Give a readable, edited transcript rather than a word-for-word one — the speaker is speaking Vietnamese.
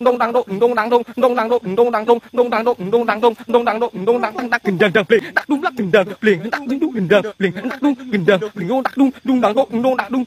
đông đăng đông đăng đông đông đăng đông đông đăng đông đông đăng đông đông đăng đông đông đăng đông đông đăng đông đăng kình đằng đằng liền đắc đúng lắc kình đằng liền đắc đúng đúng kình đằng liền đắc đúng kình đằng liền đông đắc đúng đông đằng đông đông đằng đông